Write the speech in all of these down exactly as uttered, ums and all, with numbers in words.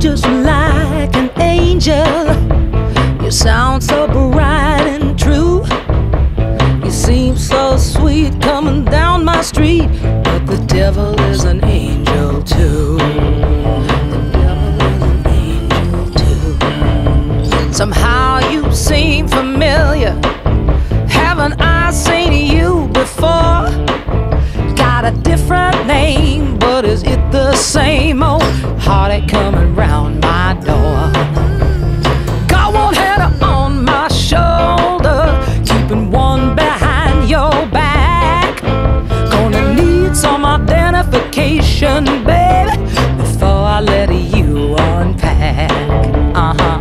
just like an angel. You sound so bright and true. You seem so sweet coming down my street, but the devil is an angel too. The devil is an angel too. Somehow you seem familiar. Haven't I seen you before? Got a different name, but is it the same old heartache coming round my door? Got one hand on my shoulder, keeping one behind your back. Gonna need some identification, baby, before I let you unpack. Uh-huh.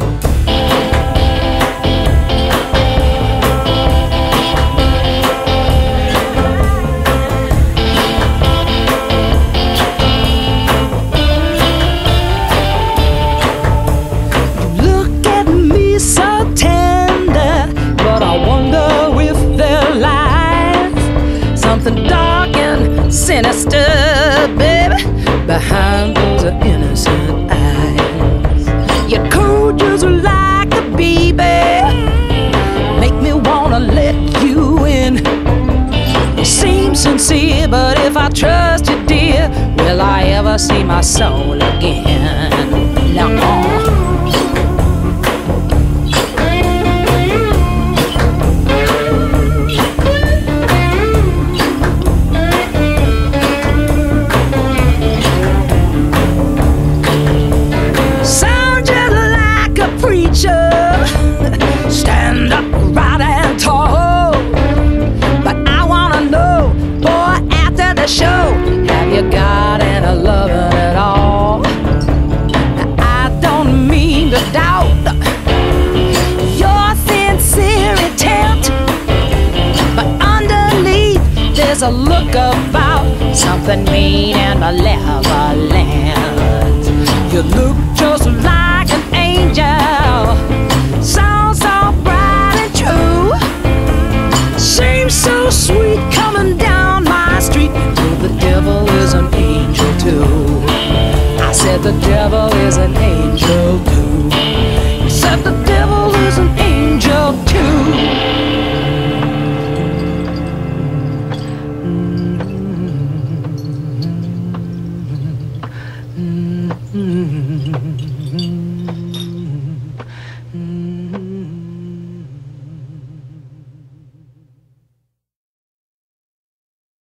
Dark and sinister, baby, behind those innocent eyes. Your cold just like a bee, baby, make me wanna let you in. You seem sincere, but if I trust you, dear, will I ever see my soul again? Now, oh. A look about something mean and malevolent. You look just like an angel, sound so bright and true. Seems so sweet coming down my street, but the devil is an angel too. I said the devil is an angel too. You said the devil is an angel too. Mm-hmm.